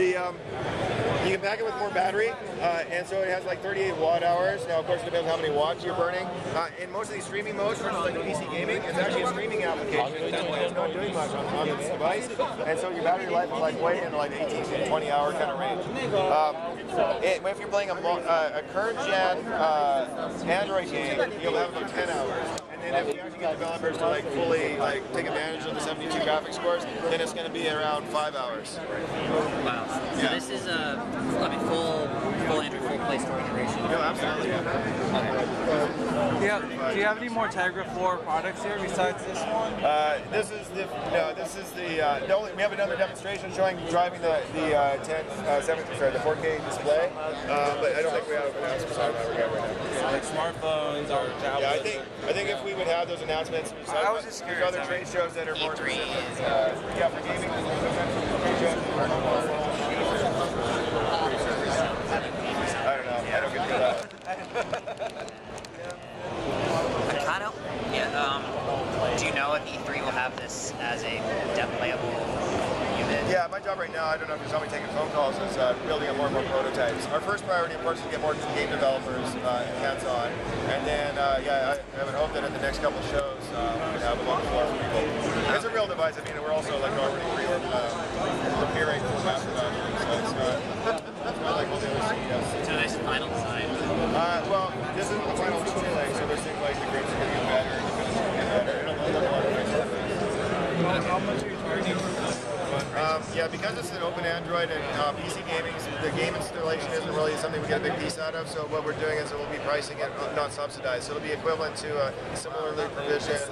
You can back it with more battery, and so it has like 38 watt hours. Now, of course, it depends on how many watts you're burning. In most of these streaming modes, for instance, like PC gaming, it's actually a streaming application that's not doing much on this device, and so your battery life is like way into like 18 to 20 hour kind of range. If you're playing a current gen Android game, you'll have about 10 hours. And if you actually get developers to like fully like take advantage of the 72 graphics scores, then it's going to be around 5 hours. Wow. So yeah. This is full Android, full Play Store integration. No, absolutely. Yeah. Okay. Do you have any more Tegra 4 products here besides this one? We have another demonstration showing driving the 4K display, but I don't think we have an announcement on that right now. Like smartphones or tablets. Yeah, I think if we would have those announcements, there's other trade shows that are more specific. Yeah, for gaming, I don't know. I don't get that. Kano? Yeah. Do you know if E3 will have this as a playable? Yeah, my job right now, I don't know if you saw me taking phone calls, is building up more and more prototypes. Our first priority, of course, is to get more game developers hands-on. And then, I would hope that at the next couple shows, we would have a lot more people. It's a real device. I mean, we're also, like, already preparing for that. So it's so there's a final design? Well, this isn't the final design, like, so there's things like the grapes are going to get better, the finish is going to get better, and a lot of things. How much are you targeting? Yeah, because it's an open Android and PC gaming, the game installation isn't really something we get a big piece out of, so what we're doing is we'll be pricing it not subsidized, so it'll be equivalent to a similarly provisioned